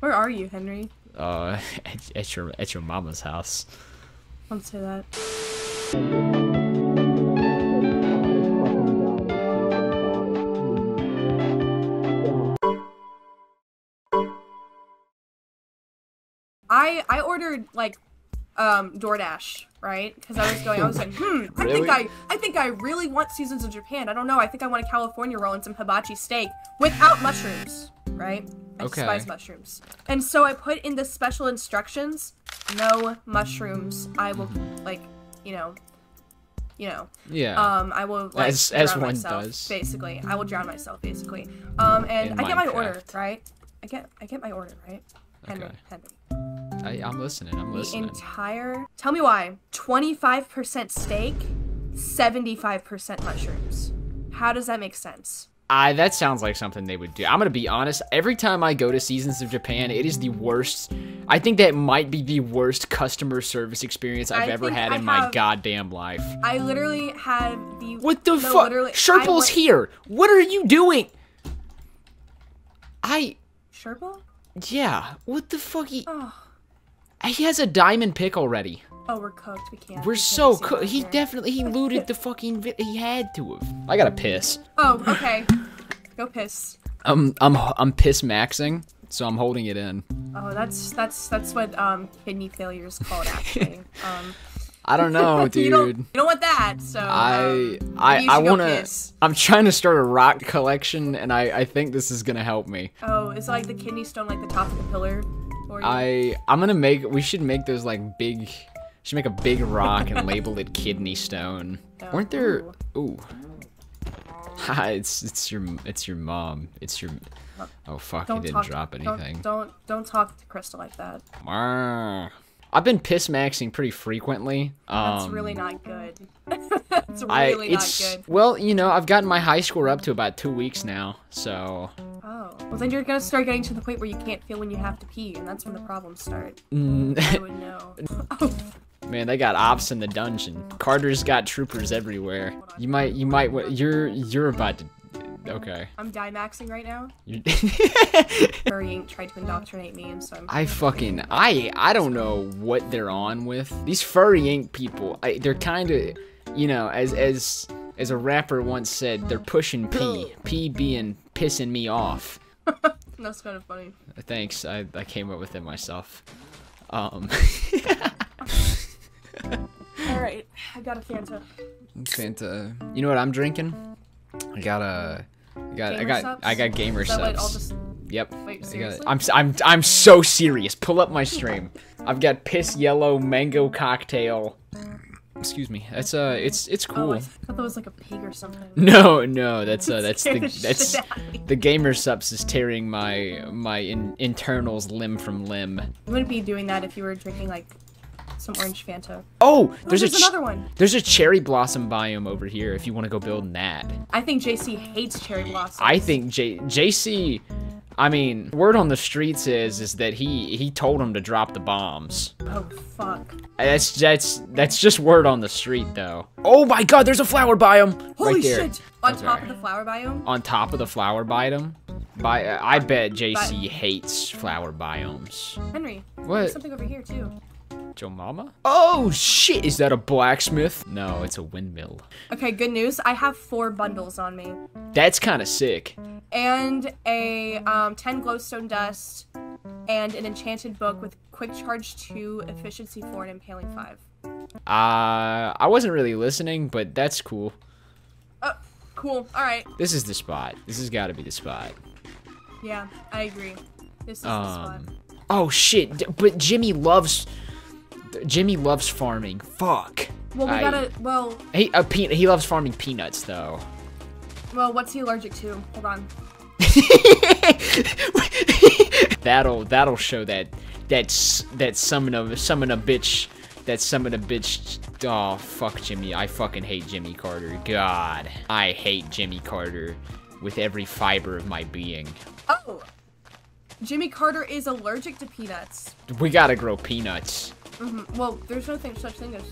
Where are you, Henry? At your mama's house. Don't say that. I ordered like DoorDash, right? Because I was like, really? I think I really want seasons of Japan. I don't know. I think I want a California roll and some hibachi steak without mushrooms, right? I despise mushrooms. And so I put in the special instructions, no mushrooms. I will, like, you know. Yeah. I will, like, I will drown myself, basically. And I get my order, right? I get my order, right? Henry, okay. Henry. I'm listening, I'm listening. The entire, tell me why, 25% steak, 75% mushrooms. How does that make sense? That sounds like something they would do. I'm gonna be honest, every time I go to Seasons of Japan, it is the worst. I think that might be the worst customer service experience I've ever had in my goddamn life. I literally had the- What the fuck? Sherple's here! What are you doing? Sherple? Yeah, what the fuck? He has a diamond pick already. Oh, we're cooked. We can't. We're so cooked. He looted the fucking. He had to have. I gotta piss. Oh, okay. Go piss. I'm piss maxing, so I'm holding it in. Oh, that's what kidney failure is called, actually. I don't know, dude. You don't want that, so. I wanna. I'm trying to start a rock collection, and I think this is gonna help me. Oh, is like the kidney stone like the top of the pillar? Or I'm gonna make. We should make those like big. Should make a big rock and label it kidney stone. Oh. Weren't there? Ooh. Hi, it's your mom. It's your. Oh fuck! Don't he didn't drop anything. Don't talk to Crystal like that. I've been piss maxing pretty frequently. That's really not good. That's really not good. Well, you know, I've gotten my high score up to about 2 weeks now, so. Oh. Well, then you're gonna start getting to the point where you can't feel when you have to pee, and that's when the problems start. I would know. Oh. Man, they got ops in the dungeon. Carter's got troopers everywhere. You're about to. Okay. I'm dimaxing right now. Hurrying tried to indoctrinate me, and so I'm. I don't know what they're on with these furry ink people. They're kind of, you know, as a rapper once said, they're pushing pee, pee being pissing me off. That's kind of funny. Thanks. I came up with it myself. All right, I got a Fanta. Fanta. You know what I'm drinking? I got gamer subs. Just... Yep. Wait, seriously? I'm so serious. Pull up my stream. I've got piss yellow mango cocktail. Excuse me. That's it's cool. Oh, I thought that was like a pig or something. No, that's the gamer subs is tearing my internals limb from limb. You wouldn't be doing that if you were drinking like some orange Fanta. Oh, there's another one. There's a cherry blossom biome over here if you want to go build that. I think JC hates cherry blossoms. I think JC, I mean, word on the streets is that he told him to drop the bombs. Oh fuck. That's just word on the street though. Oh my god, there's a flower biome. Holy right there. Shit. On top of the flower biome? On top of the flower biome? I bet JC hates flower biomes. Henry, what? There's something over here too. Your mama? Oh shit! Is that a blacksmith? No, it's a windmill. Okay, good news. I have 4 bundles on me. That's kind of sick. And a 10 glowstone dust, and an enchanted book with quick charge 2, efficiency 4, and impaling 5. I wasn't really listening, but that's cool. Cool. All right. This is the spot. This has got to be the spot. Yeah, I agree. This is the spot. Oh shit! But Jimmy loves farming. Fuck. Well, we gotta. Well. He loves farming peanuts, though. Well, what's he allergic to? Hold on. that'll show that summon a bitch. Oh fuck, Jimmy. I fucking hate Jimmy Carter. God, I hate Jimmy Carter with every fiber of my being. Oh. Jimmy Carter is allergic to peanuts. We gotta grow peanuts. Mm-hmm. Well, there's no such thing as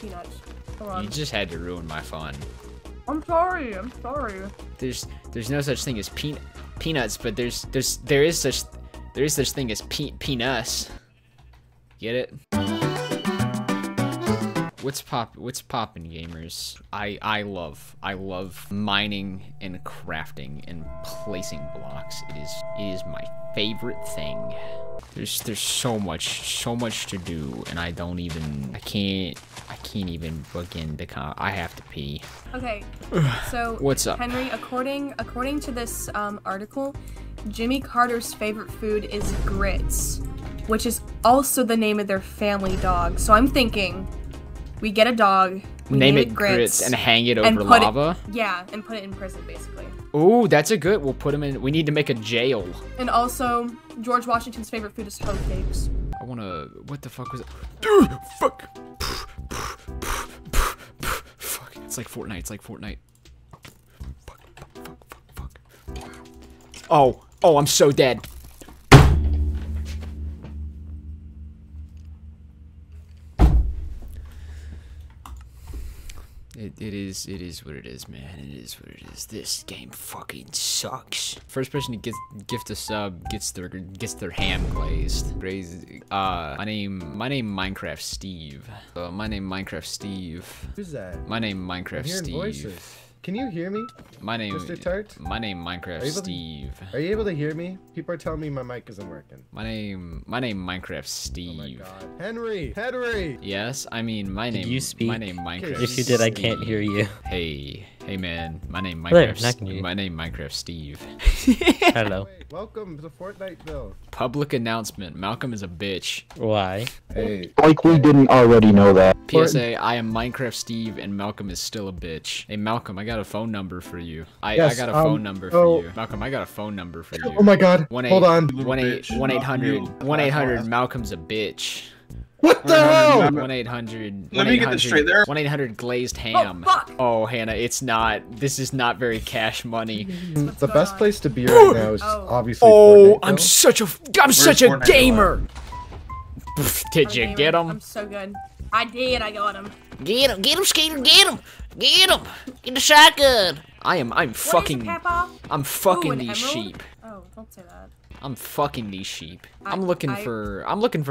peanuts. Hold on. You just had to ruin my fun. I'm sorry. I'm sorry. There's no such thing as peanuts, but there is such. There is such thing as penis. Get it? What's poppin', gamers? I love mining and crafting and placing blocks. It is my favorite thing. There's so much to do, and I can't even begin to I have to pee. Okay. So what's up, Henry? According to this article, Jimmy Carter's favorite food is grits, which is also the name of their family dog. So I'm thinking we get a dog, name it grits, and hang it over lava. Yeah, and put it in prison, basically. Ooh, that's a good. We'll put him in. We need to make a jail. And also, George Washington's favorite food is hoe cakes. I wanna. What the fuck was it? Dude, fuck. Fuck. It's like Fortnite. Fuck. Fuck. Oh. Oh, I'm so dead. It is what it is, man. It is what it is. This game fucking sucks. First person to gift a sub gets their ham glazed. My name Minecraft Steve. My name Minecraft Steve. Who's that? My name Minecraft Steve. I'm hearing voices. Can you hear me? Mr. Tart? My name Minecraft Steve. Are you able to hear me? People are telling me my mic isn't working. My name Minecraft Steve. Oh my god. Henry! Yes, I mean my name Minecraft. If you did, I can't hear you. Hey man, my name Minecraft. Wait, my name Minecraft Steve. Hello. Welcome to Fortniteville. Public announcement: Malcolm is a bitch. Why? Hey. Like we didn't already know that. PSA: I am Minecraft Steve, and Malcolm is still a bitch. Hey Malcolm, I got a phone number for you. I got a phone number for you. Malcolm, I got a phone number for you. Oh my god. Hold on. 1-800 Malcolm's a bitch. What the hell? 1-800. Let me get this straight there. 1-800 glazed ham. Oh, fuck. Oh, Hannah, it's not. This is not very cash money. The best place to be right now is obviously. Oh, Fortnite, I'm such a gamer. Did you get him? I'm so good. I did. I got him. Get him, Skeeter. Get him. Get the shotgun. I'm fucking these sheep. Oh, don't say that. I'm fucking these sheep. I'm looking for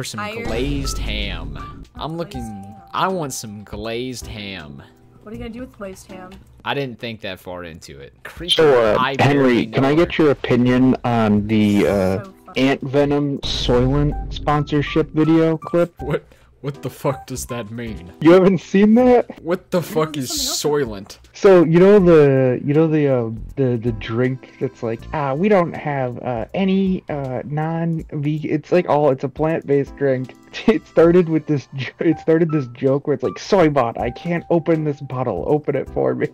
some glazed ham. I want some glazed ham. What are you gonna do with glazed ham? I didn't think that far into it. Henry, can I get your opinion on the Ant Venom Soylent sponsorship video clip? What the fuck does that mean? You haven't seen that? What the fuck is Soylent? So you know the drink that's like we don't have any non-vegan. It's like it's a plant-based drink. It started this joke where it's like, Soybot, I can't open this bottle. Open it for me.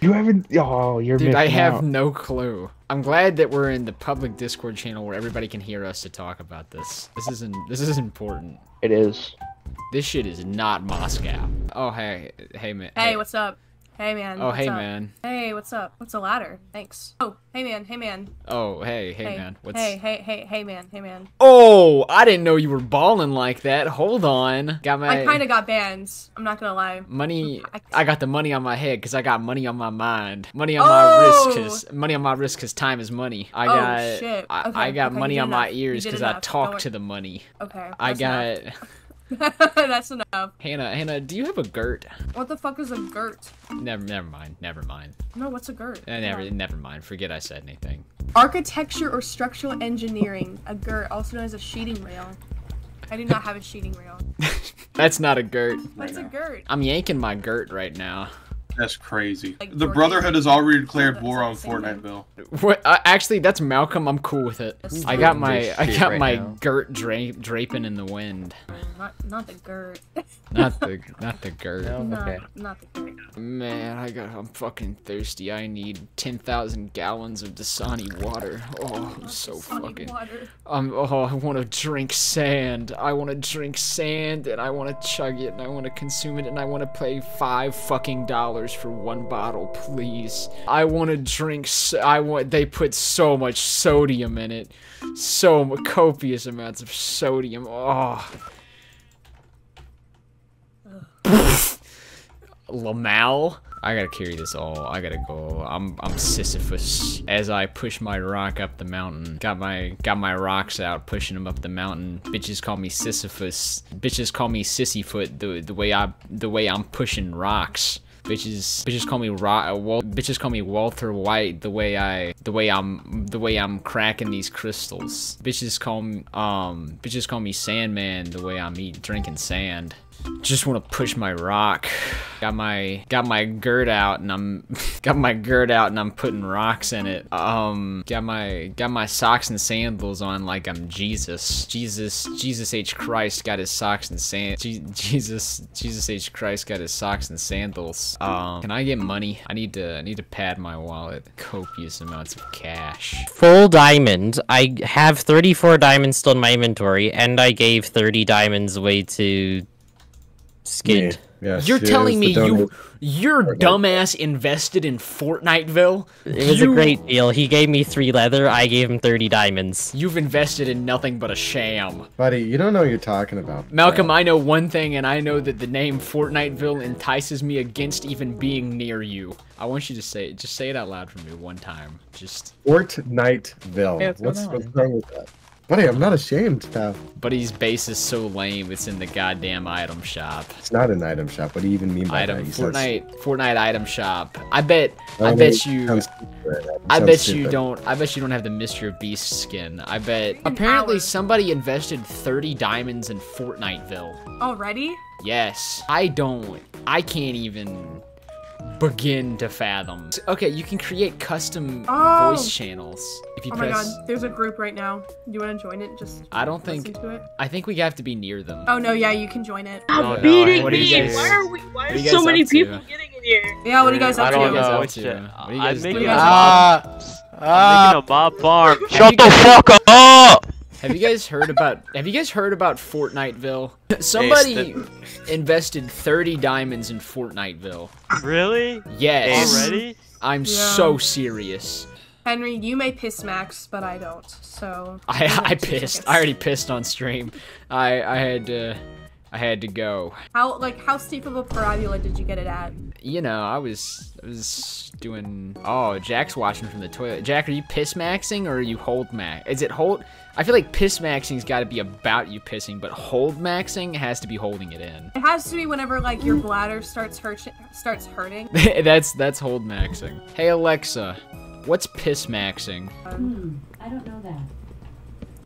You haven't. Oh, you're dude. I have no clue. I'm glad that we're in the public Discord channel where everybody can hear us to talk about this. This is important. It is. This shit is not Moscow. Oh hey man. Hey, what's up? Hey man. Oh hey man. Hey, what's up? What's a ladder? Thanks. Oh hey man. Hey man. Oh hey man. What's hey man. Hey man. Oh, I didn't know you were balling like that. Hold on. I kind of got banned. I'm not gonna lie. Money. I got the money on my head because I got money on my mind. Money on my wrist because time is money. I got money on my ears because I talk to the money. Okay. I got. That's enough. Hannah, do you have a girt? What the fuck is a girt? Never mind. No, what's a girt? Never mind. Forget I said anything. Architecture or structural engineering. A girt, also known as a sheeting rail. I do not have a sheeting rail. That's not a girt. That's a girt. I'm yanking my girt right now. That's crazy. Like, the Brotherhood has already declared war on Fortniteville. What? Actually, that's Malcolm. I'm cool with it. I got my girt draping in the wind. Not the girt. not the girt. No, okay. Not the girt. Man, I'm fucking thirsty. I need 10,000 gallons of Dasani water. Oh, I'm so fucking. I want to drink sand. And I want to chug it, and I want to consume it, and I want to pay $5 fucking for one bottle, please. I want to drink. They put so much sodium in it, so copious amounts of sodium. Oh. Lamal. I gotta carry this all. I gotta go. I'm Sisyphus as I push my rock up the mountain. Got my rocks out, pushing them up the mountain. Bitches call me Sisyphus. Bitches call me Sissyfoot. The way I'm pushing rocks. Bitches call me bitches call me Walter White the way I'm cracking these crystals. Bitches call me Sandman the way I'm drinking sand. Just want to push my rock. Got my gird out and I'm putting rocks in it. Got my socks and sandals on like I'm Jesus. Jesus H Christ got his socks and sand. Jesus H Christ got his socks and sandals. Can I get money? I need to pad my wallet. Copious amounts of cash. Full diamond. I have 34 diamonds still in my inventory, and I gave 30 diamonds away to Skid. Yes, you're telling me your dumbass invested in Fortniteville? It was a great deal. He gave me 3 leather, I gave him 30 diamonds. You've invested in nothing but a sham. Buddy, you don't know what you're talking about. Malcolm, I know one thing, and I know that the name Fortniteville entices me against even being near you. I want you to say it. Just say it out loud for me one time. Just Fortnightville. Yeah, what's wrong with that? Buddy, I'm not ashamed, pal. Buddy's base is so lame, it's in the goddamn item shop. It's not an item shop. What do you even mean by that? Fortnite item shop. I bet you don't have the Mr. Beast skin. I bet apparently somebody invested 30 diamonds in Fortniteville. Already? Yes. I can't even begin to fathom. Okay, you can create custom voice channels if you press. Oh my god, there's a group right now. You want to join it? Just I don't think. To it. I think we have to be near them. Oh no, yeah, you can join it. I'm beating me. Why are so many people getting in here? Yeah, what are you guys up to? I'm making a mob farm. Shut the fuck up. Have you guys heard about Fortniteville? Somebody invested 30 diamonds in Fortniteville. Really? Yes. Already? I'm so serious. Henry, you may piss Max, but I don't. So I pissed. I already pissed on stream. I had to go. How steep of a parabola did you get it at? You know, I was doing. Oh, Jack's watching from the toilet. Jack, are you piss maxing or are you hold max? Is it hold? I feel like piss maxing's got to be about you pissing, but hold maxing has to be holding it in. It has to be whenever like your bladder starts hurting. That's hold maxing. Hey Alexa, what's piss maxing? I don't know that.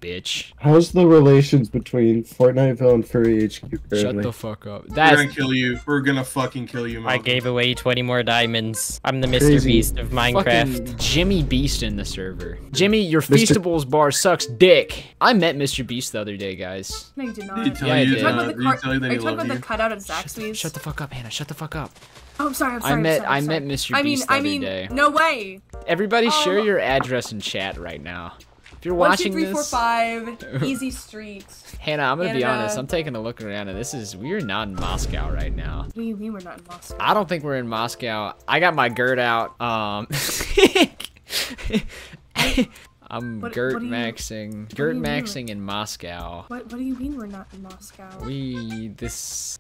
Bitch. How's the relations between Fortniteville and Furry HQ currently? Shut the fuck up. We're gonna kill you. We're gonna fucking kill you, Malcolm. I gave away 20 more diamonds. I'm the Mr. Beast of Minecraft. Fucking Jimmy Beast in the server. Jimmy, your Feastables bar sucks dick. I met Mr. Beast the other day, guys. No, you did not. Are you talking about the cutout of Zaxby's? Shut the fuck up, Hannah. Shut the fuck up. Oh, I'm sorry, I met Mr. Beast the other day. No way. Everybody share your address in chat right now. If you're watching 1, 2, 3, 4, 5, easy streets. Hannah, I'm gonna be honest. I'm taking a look around, and we're not in Moscow right now. What do you mean we're not in Moscow? I don't think we're in Moscow. I got my GERD out. I'm GERD maxing. GERD maxing in Moscow. What do you mean we're not in Moscow?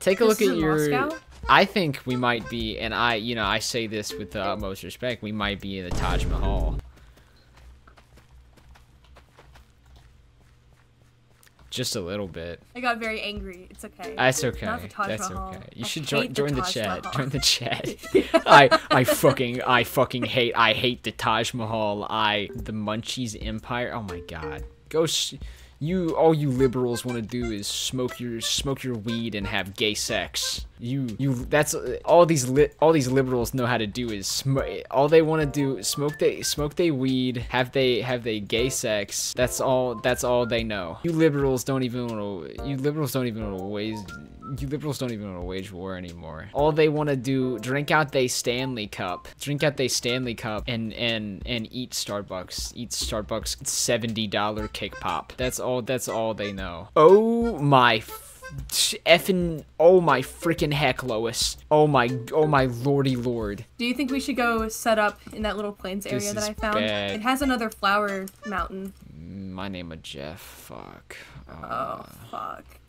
Take a look at your. Moscow? I think we might be, and I say this with the utmost respect. We might be in the Taj Mahal. Just a little bit. I got very angry. It's okay. That's okay. That's okay. You should join the chat. Join the chat. I hate the Taj Mahal. The Munchies Empire. Oh my god. All you liberals want to do is smoke your weed and have gay sex. That's all these liberals know how to do is smoke they weed, have they gay sex. That's all they know. You liberals don't even want to wage war anymore. All they want to do, drink out they Stanley Cup, and eat Starbucks $70 cake pop. That's all they know. Oh my effing, oh my freaking heck, Lois. Oh my lordy lord. Do you think we should go set up in that little plains area that I found? Bad. It has another flower mountain. My name is Jeff, fuck. Oh, fuck.